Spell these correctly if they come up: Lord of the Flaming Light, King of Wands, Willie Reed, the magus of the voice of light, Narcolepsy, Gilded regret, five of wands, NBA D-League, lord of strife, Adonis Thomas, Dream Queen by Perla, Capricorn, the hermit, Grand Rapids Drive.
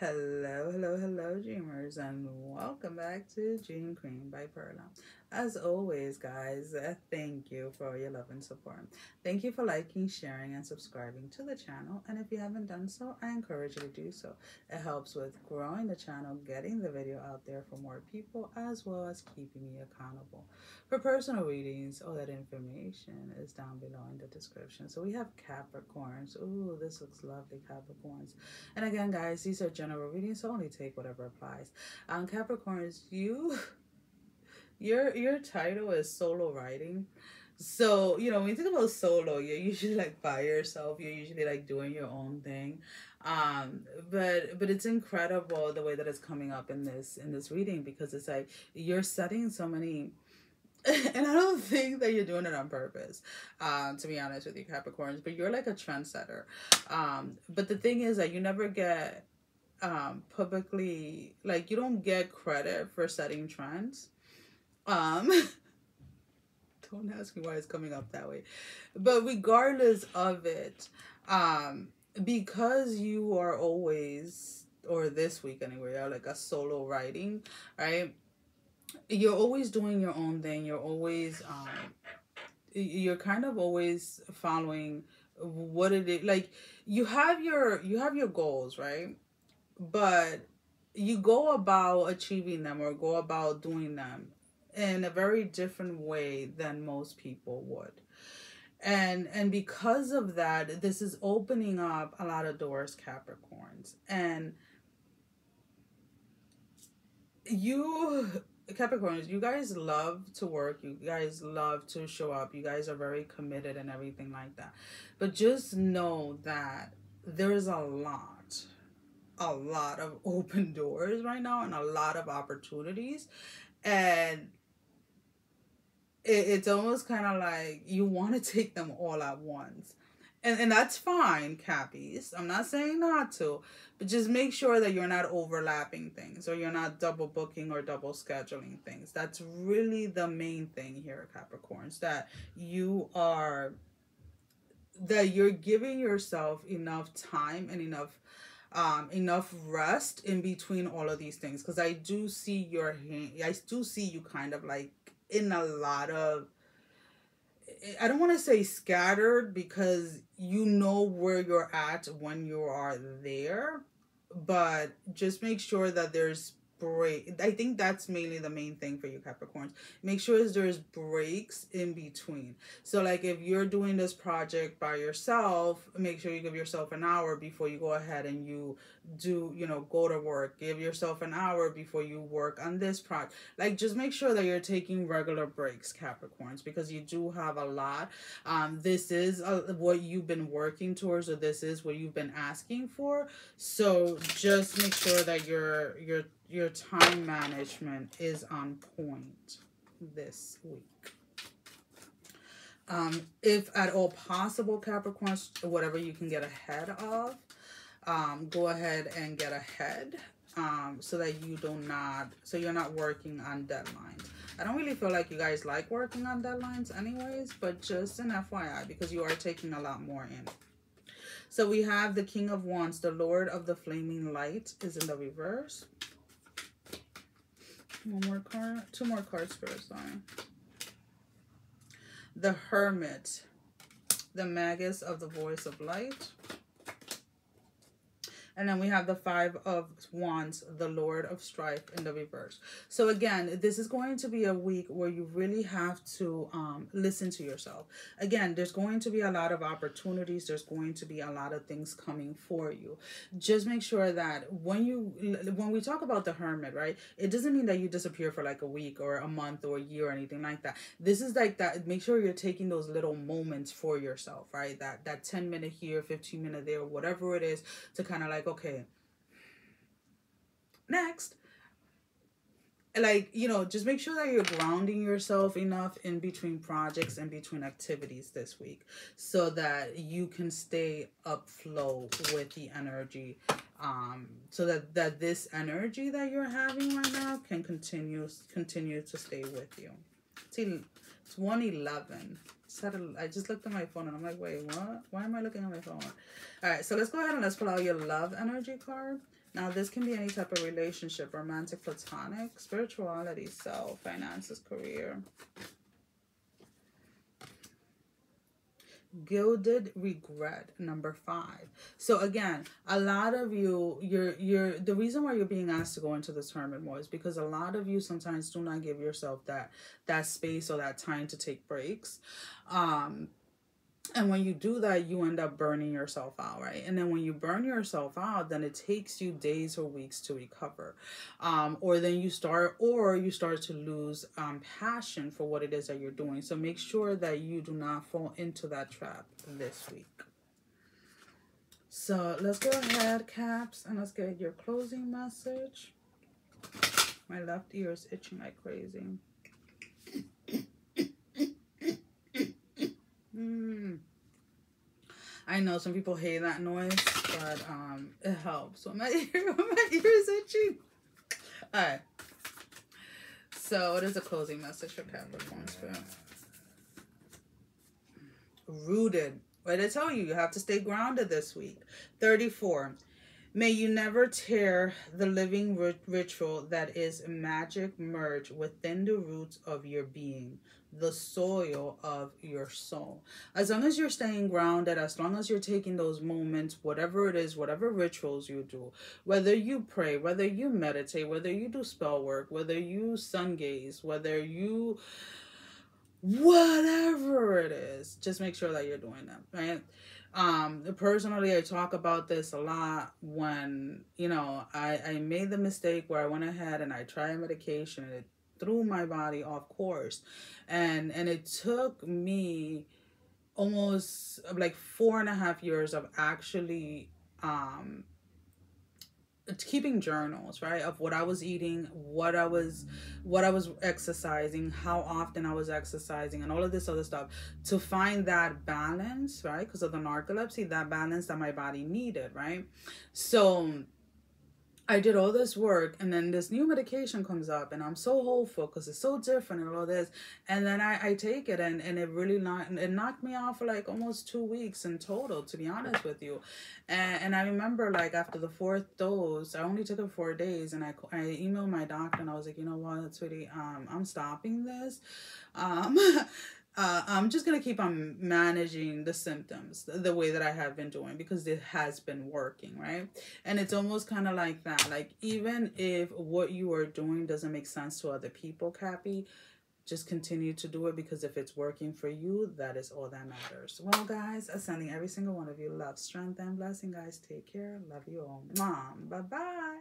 Hello, hello, hello, dreamers, and welcome back to Dream Queen by Perla. As always, guys, thank you for your love and support. Thank you for liking, sharing, and subscribing to the channel. And if you haven't done so, I encourage you to do so. It helps with growing the channel, getting the video out there for more people, as well as keeping me accountable. For personal readings, all that information is down below in the description. So we have Capricorns. Ooh, this looks lovely, Capricorns. And again, guys, these are general readings, so only take whatever applies. Capricorns, your title is solo writing. So, you know, when you think about solo, you're usually like by yourself. You're usually like doing your own thing. But it's incredible the way that it's coming up in this reading, because it's like you're setting so many. And I don't think that you're doing it on purpose, to be honest with you, Capricorns, but you're like a trendsetter. But the thing is that you never get publicly, like, you don't get credit for setting trends. Don't ask me why it's coming up that way. But regardless of it, because you are always, or this week anyway, you're like a solo writing, right? You're always doing your own thing. You're always, you're kind of always following what it is. Like, you have your goals, right? But you go about achieving them or go about doing them in a very different way than most people would. And because of that, this is opening up a lot of doors, Capricorns. And you, Capricorns, you guys love to work, you guys love to show up, you guys are very committed and everything like that. But just know that there's a lot of open doors right now and a lot of opportunities. And it's almost kind of like you want to take them all at once. And that's fine, Cappies. I'm not saying not to, but just make sure that you're not overlapping things or you're not double booking or double scheduling things. That's really the main thing here, Capricorns, that you're giving yourself enough time and enough rest in between all of these things. Because I do see your hand, I do see you kind of like in a lot of, I don't want to say scattered, because you know where you're at when you are there, but just make sure that there's break. I think that's mainly the main thing for you, Capricorns. Make sure there's breaks in between. So like if you're doing this project by yourself, make sure you give yourself an hour before you go ahead and you do, you know, go to work. Give yourself an hour before you work on this project. Like just make sure that you're taking regular breaks, Capricorns, because you do have a lot. This is what you've been working towards, or this is what you've been asking for. So just make sure that your time management is on point this week. If at all possible, Capricorns, whatever you can get ahead of, go ahead and get ahead, so that you're not working on deadlines. I don't really feel like you guys like working on deadlines anyways, but just an FYI, because you are taking a lot more in. So we have the King of Wands, the Lord of the Flaming Light is in the reverse. One more card, two more cards first, sorry. The Hermit, the Magus of the Voice of Light. And then we have the Five of Wands, the Lord of Strife in the reverse. So again, this is going to be a week where you really have to listen to yourself. Again, there's going to be a lot of opportunities. There's going to be a lot of things coming for you. Just make sure that when we talk about the Hermit, right, it doesn't mean that you disappear for like a week or a month or a year or anything like that. This is like that. Make sure you're taking those little moments for yourself, right? That 10 minute here, 15 minute there, whatever it is, to kind of like, okay, next. Like, you know, just make sure that you're grounding yourself enough in between projects and between activities this week so that you can stay upflow with the energy, so that this energy that you're having right now can continue to stay with you. See, it's 111. I just looked at my phone and I'm like, wait, what? Why am I looking at my phone? All right, so let's go ahead and let's pull out your love energy card. Now, this can be any type of relationship, romantic, platonic, spirituality, self, finances, career. Gilded regret, number 5. So again, a lot of you, the reason why you're being asked to go into this hermit more is because a lot of you sometimes do not give yourself that space or that time to take breaks. And when you do that, you end up burning yourself out, right? And then when you burn yourself out, then it takes you days or weeks to recover. Or you start to lose passion for what it is that you're doing. So make sure that you do not fall into that trap this week. So let's go ahead, Caps, and let's get your closing message. My left ear is itching like crazy. I know some people hate that noise, but it helps when my ear is itching. All right. So what is the closing message for Capricorn Spirit? Rooted. What did I tell you? You have to stay grounded this week. 34. May you never tear the living ritual that is magic merge within the roots of your being, the soil of your soul. As long as you're staying grounded, as long as you're taking those moments, whatever it is, whatever rituals you do, whether you pray, whether you meditate, whether you do spell work, whether you sun gaze, whether you whatever it is, just make sure that you're doing them, right? Personally, I talk about this a lot when, you know, I made the mistake where I went ahead and I tried medication and it threw my body off course, and it took me almost like 4.5 years of actually keeping journals, right, of what I was eating, what I was exercising, how often I was exercising, and all of this other stuff to find that balance, right? Because of the narcolepsy, that balance that my body needed, right? So I did all this work, and then this new medication comes up, and I'm so hopeful because it's so different and all this. And then I take it, and it really knocked me off for like almost 2 weeks in total, to be honest with you. And I remember, like, after the 4th dose, I only took it 4 days, and I emailed my doctor, and I was like, you know what, sweetie, I'm stopping this. I'm just going to keep on managing the symptoms the way that I have been doing because it has been working, right? And it's almost kind of like that. Like, even if what you are doing doesn't make sense to other people, Cappy, just continue to do it because if it's working for you, that is all that matters. Well, guys, sending every single one of you love, strength, and blessing, guys. Take care. Love you all. Mom, bye-bye.